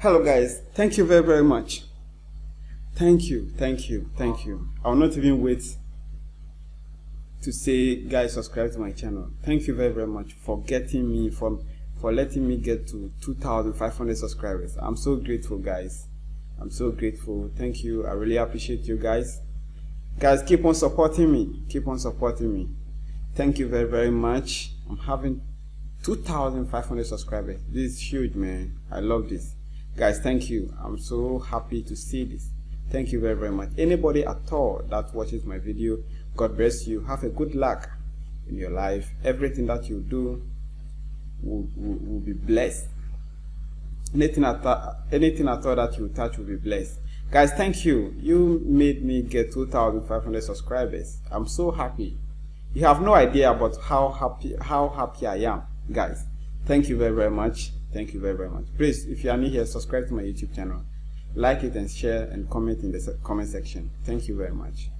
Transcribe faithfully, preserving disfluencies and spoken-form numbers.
Hello guys, thank you very very much. Thank you, thank you, thank you. I will not even wait to say guys, subscribe to my channel. Thank you very very much for getting me from for letting me get to two thousand five hundred subscribers. I'm so grateful guys, I'm so grateful. Thank you, I really appreciate you guys. Guys, keep on supporting me, keep on supporting me. Thank you very very much. I'm having two thousand five hundred subscribers. This is huge man, I love this. Guys, thank you, I'm so happy to see this. Thank you very very much. Anybody at all that watches my video, God bless you. Have a good luck in your life. Everything that you do will, will, will be blessed. Anything at, anything at all that you touch will be blessed. Guys, thank you. You made me get two thousand five hundred subscribers. I'm so happy. You have no idea about how happy how happy I am. Guys, thank you very very much. Thank you very very much. Please, if you are new here, subscribe to my YouTube channel. Like it and share and comment in the comment section. Thank you very much.